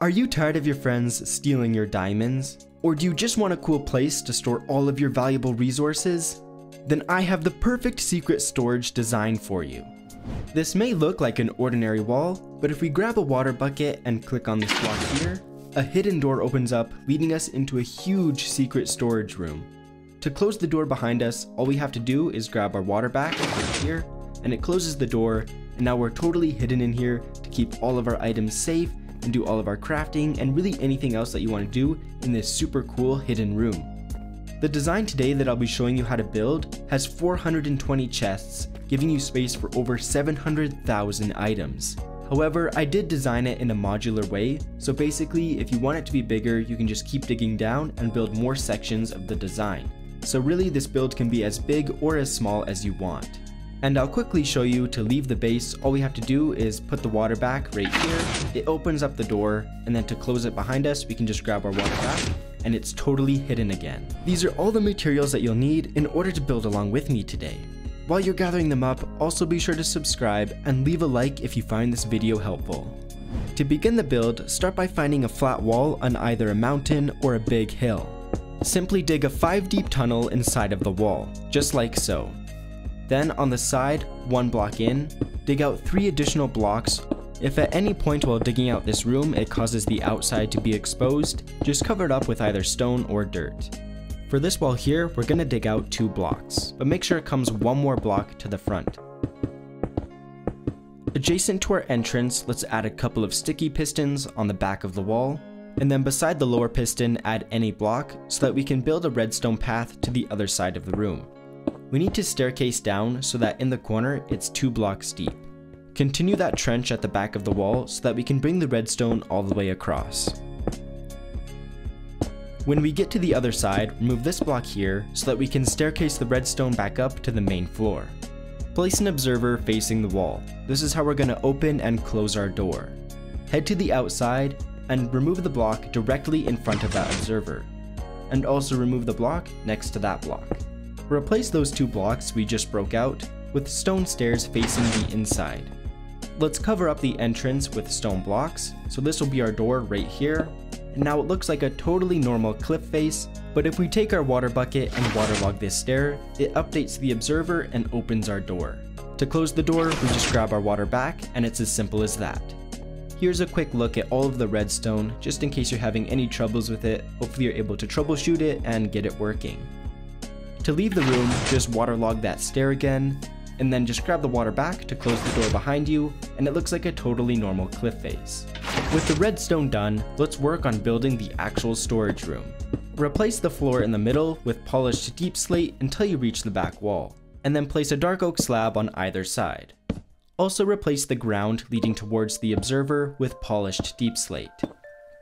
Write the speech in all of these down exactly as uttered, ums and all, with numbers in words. Are you tired of your friends stealing your diamonds? Or do you just want a cool place to store all of your valuable resources? Then I have the perfect secret storage design for you. This may look like an ordinary wall, but if we grab a water bucket and click on this block here, a hidden door opens up, leading us into a huge secret storage room. To close the door behind us, all we have to do is grab our water back right here, and it closes the door, and now we're totally hidden in here to keep all of our items safe and do all of our crafting and really anything else that you want to do in this super cool hidden room. The design today that I'll be showing you how to build has four hundred twenty chests, giving you space for over seven hundred thousand items. However, I did design it in a modular way, so basically if you want it to be bigger, you can just keep digging down and build more sections of the design. So really this build can be as big or as small as you want. And I'll quickly show you to leave the base, all we have to do is put the water back right here, it opens up the door, and then to close it behind us, we can just grab our water back, and it's totally hidden again. These are all the materials that you'll need in order to build along with me today. While you're gathering them up, also be sure to subscribe and leave a like if you find this video helpful. To begin the build, start by finding a flat wall on either a mountain or a big hill. Simply dig a five deep tunnel inside of the wall, just like so. Then on the side, one block in, dig out three additional blocks. If at any point while digging out this room it causes the outside to be exposed, just cover it up with either stone or dirt. For this wall here, we're going to dig out two blocks, but make sure it comes one more block to the front. Adjacent to our entrance, let's add a couple of sticky pistons on the back of the wall, and then beside the lower piston add any block so that we can build a redstone path to the other side of the room. We need to staircase down so that in the corner it's two blocks deep. Continue that trench at the back of the wall so that we can bring the redstone all the way across. When we get to the other side, remove this block here so that we can staircase the redstone back up to the main floor. Place an observer facing the wall. This is how we're going to open and close our door. Head to the outside and remove the block directly in front of that observer. And also remove the block next to that block. Replace those two blocks we just broke out with stone stairs facing the inside. Let's cover up the entrance with stone blocks, so this will be our door right here. And now it looks like a totally normal cliff face, but if we take our water bucket and waterlog this stair, it updates the observer and opens our door. To close the door, we just grab our water back, and it's as simple as that. Here's a quick look at all of the redstone, just in case you're having any troubles with it. Hopefully you're able to troubleshoot it and get it working. To leave the room, just waterlog that stair again, and then just grab the water back to close the door behind you, and it looks like a totally normal cliff face. With the redstone done, let's work on building the actual storage room. Replace the floor in the middle with polished deep slate until you reach the back wall, and then place a dark oak slab on either side. Also replace the ground leading towards the observer with polished deep slate.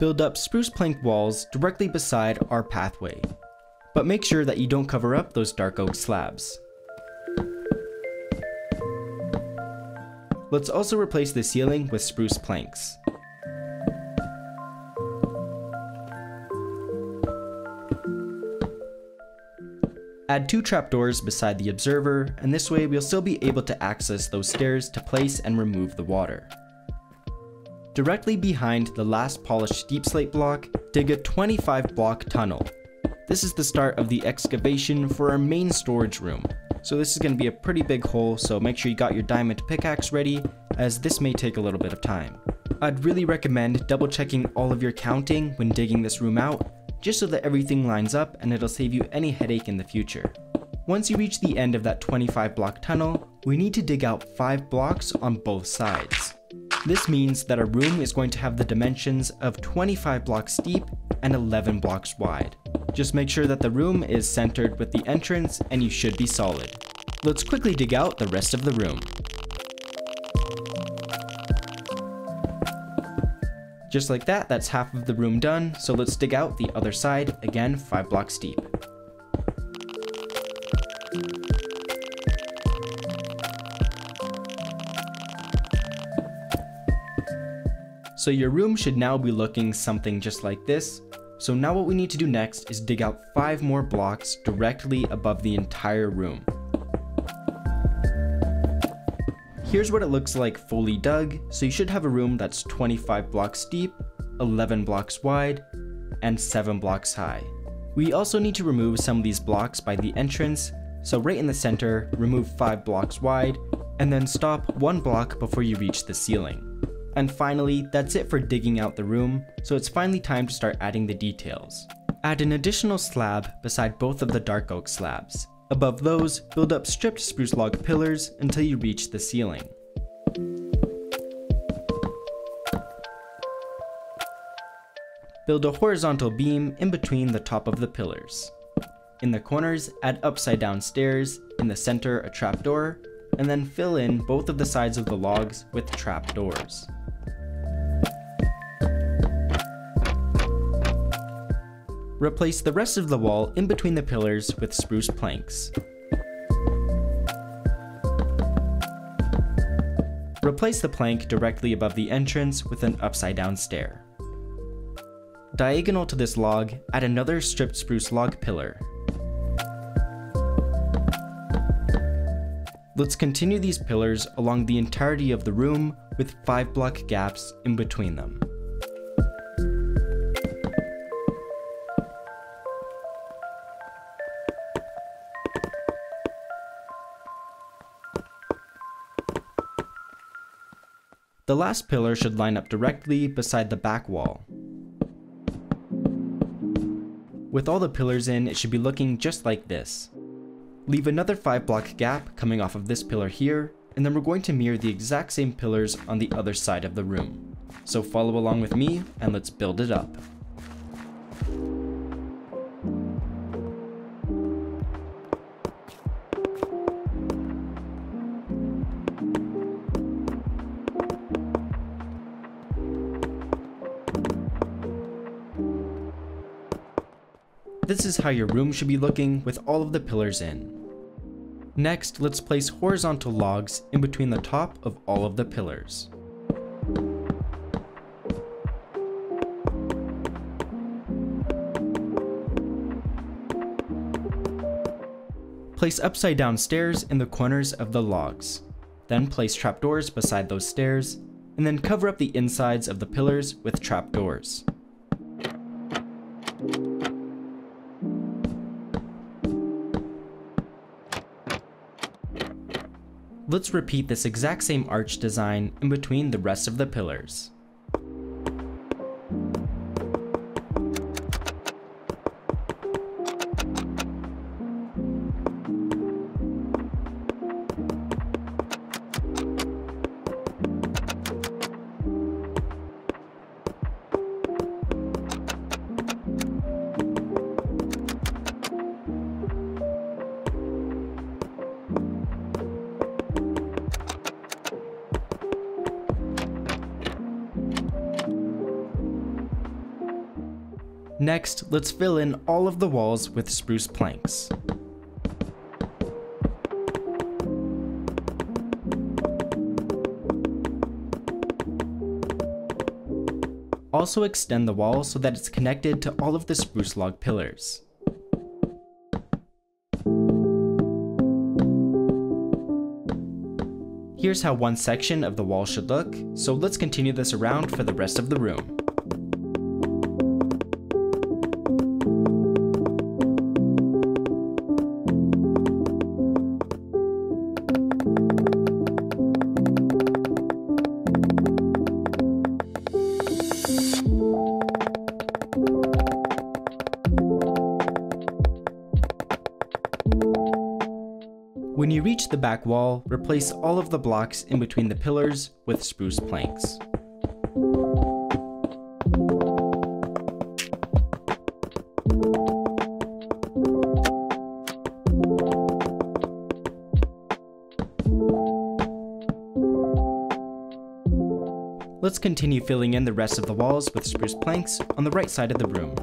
Build up spruce plank walls directly beside our pathway, but make sure that you don't cover up those dark oak slabs. Let's also replace the ceiling with spruce planks. Add two trapdoors beside the observer, and this way we'll still be able to access those stairs to place and remove the water. Directly behind the last polished deep slate block, dig a twenty-five block tunnel. This is the start of the excavation for our main storage room. So this is going to be a pretty big hole, so make sure you got your diamond pickaxe ready, as this may take a little bit of time. I'd really recommend double checking all of your counting when digging this room out, just so that everything lines up and it'll save you any headache in the future. Once you reach the end of that twenty-five block tunnel, we need to dig out five blocks on both sides. This means that our room is going to have the dimensions of twenty-five blocks deep and eleven blocks wide. Just make sure that the room is centered with the entrance and you should be solid. Let's quickly dig out the rest of the room. Just like that, that's half of the room done, so let's dig out the other side, again five blocks deep. So your room should now be looking something just like this. So now what we need to do next is dig out five more blocks directly above the entire room. Here's what it looks like fully dug, so you should have a room that's twenty-five blocks deep, eleven blocks wide, and seven blocks high. We also need to remove some of these blocks by the entrance, so right in the center, remove five blocks wide, and then stop one block before you reach the ceiling. And finally, that's it for digging out the room, so it's finally time to start adding the details. Add an additional slab beside both of the dark oak slabs. Above those, build up stripped spruce log pillars until you reach the ceiling. Build a horizontal beam in between the top of the pillars. In the corners, add upside down stairs, in the center a trapdoor, and then fill in both of the sides of the logs with trapdoors. Replace the rest of the wall in between the pillars with spruce planks. Replace the plank directly above the entrance with an upside down stair. Diagonal to this log, add another stripped spruce log pillar. Let's continue these pillars along the entirety of the room with five block gaps in between them. The last pillar should line up directly beside the back wall. With all the pillars in, it should be looking just like this. Leave another five block gap coming off of this pillar here, and then we're going to mirror the exact same pillars on the other side of the room. So follow along with me and let's build it up. This is how your room should be looking with all of the pillars in. Next, let's place horizontal logs in between the top of all of the pillars. Place upside down stairs in the corners of the logs. Then place trapdoors beside those stairs, and then cover up the insides of the pillars with trapdoors. Let's repeat this exact same arch design in between the rest of the pillars. Next, let's fill in all of the walls with spruce planks. Also extend the wall so that it's connected to all of the spruce log pillars. Here's how one section of the wall should look, so let's continue this around for the rest of the room. When you reach the back wall, replace all of the blocks in between the pillars with spruce planks. Let's continue filling in the rest of the walls with spruce planks on the right side of the room.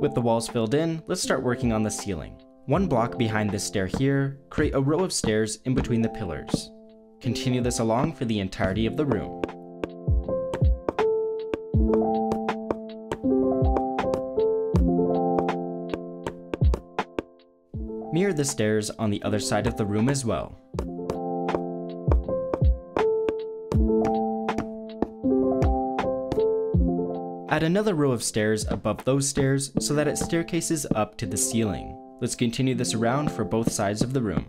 With the walls filled in, let's start working on the ceiling. One block behind this stair here, create a row of stairs in between the pillars. Continue this along for the entirety of the room. Mirror the stairs on the other side of the room as well. Add another row of stairs above those stairs so that it staircases up to the ceiling. Let's continue this around for both sides of the room.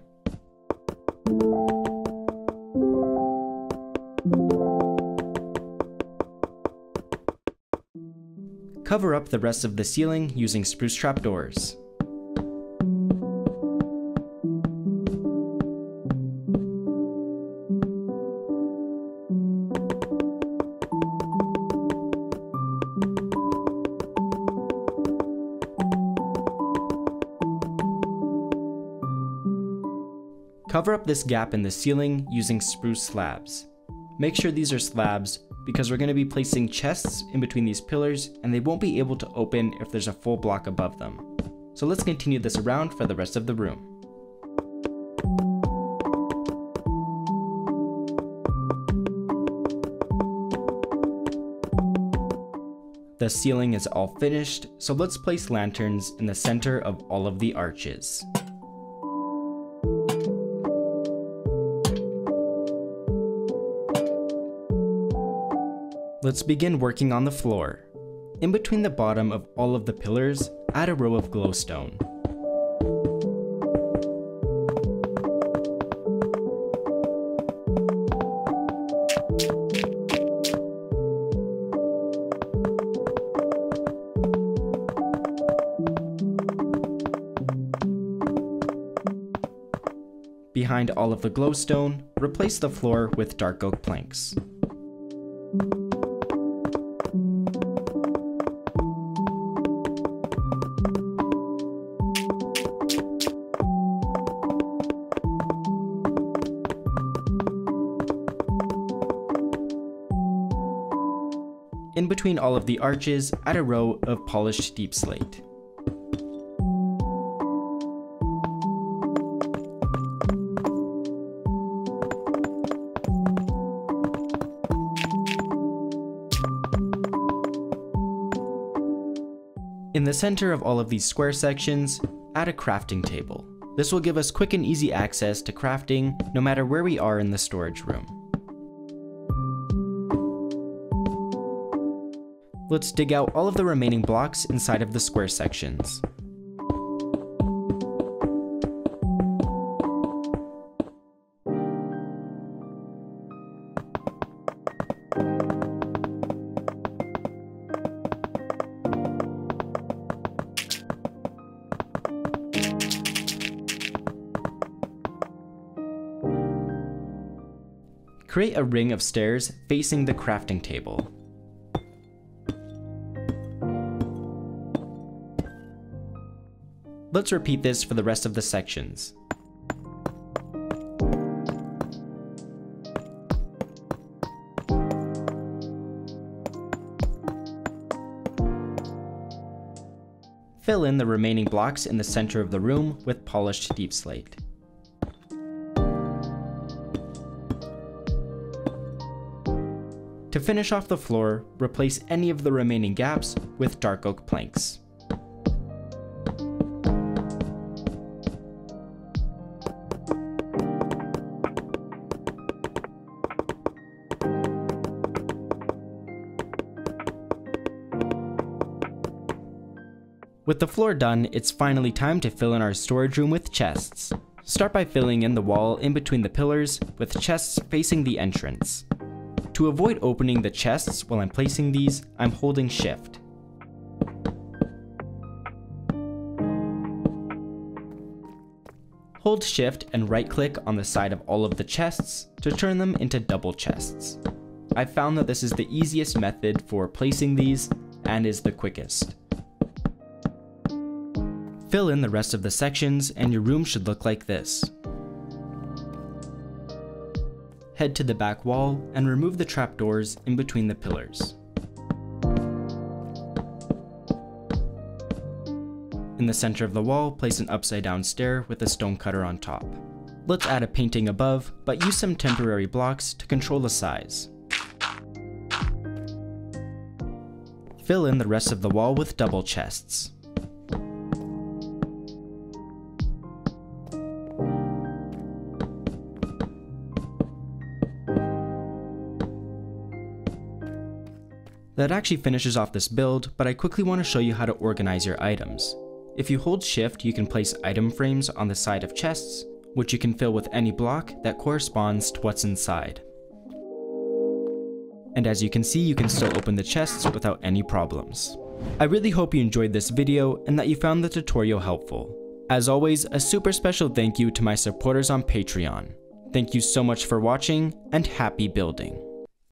Cover up the rest of the ceiling using spruce trapdoors. Cover up this gap in the ceiling using spruce slabs. Make sure these are slabs because we're going to be placing chests in between these pillars and they won't be able to open if there's a full block above them. So let's continue this around for the rest of the room. The ceiling is all finished, so let's place lanterns in the center of all of the arches. Let's begin working on the floor. In between the bottom of all of the pillars, add a row of glowstone. Behind all of the glowstone, replace the floor with dark oak planks. In between all of the arches, add a row of polished deep slate. In the center of all of these square sections, add a crafting table. This will give us quick and easy access to crafting no matter where we are in the storage room. Let's dig out all of the remaining blocks inside of the square sections. Create a ring of stairs facing the crafting table. Let's repeat this for the rest of the sections. Fill in the remaining blocks in the center of the room with polished deep slate. To finish off the floor, replace any of the remaining gaps with dark oak planks. With the floor done, it's finally time to fill in our storage room with chests. Start by filling in the wall in between the pillars with chests facing the entrance. To avoid opening the chests while I'm placing these, I'm holding Shift. Hold Shift and right-click on the side of all of the chests to turn them into double chests. I've found that this is the easiest method for placing these and is the quickest. Fill in the rest of the sections and your room should look like this. Head to the back wall and remove the trapdoors in between the pillars. In the center of the wall, place an upside down stair with a stone cutter on top. Let's add a painting above, but use some temporary blocks to control the size. Fill in the rest of the wall with double chests. That actually finishes off this build, but I quickly want to show you how to organize your items. If you hold shift, you can place item frames on the side of chests, which you can fill with any block that corresponds to what's inside. And as you can see, you can still open the chests without any problems. I really hope you enjoyed this video and that you found the tutorial helpful. As always, a super special thank you to my supporters on Patreon. Thank you so much for watching, and happy building!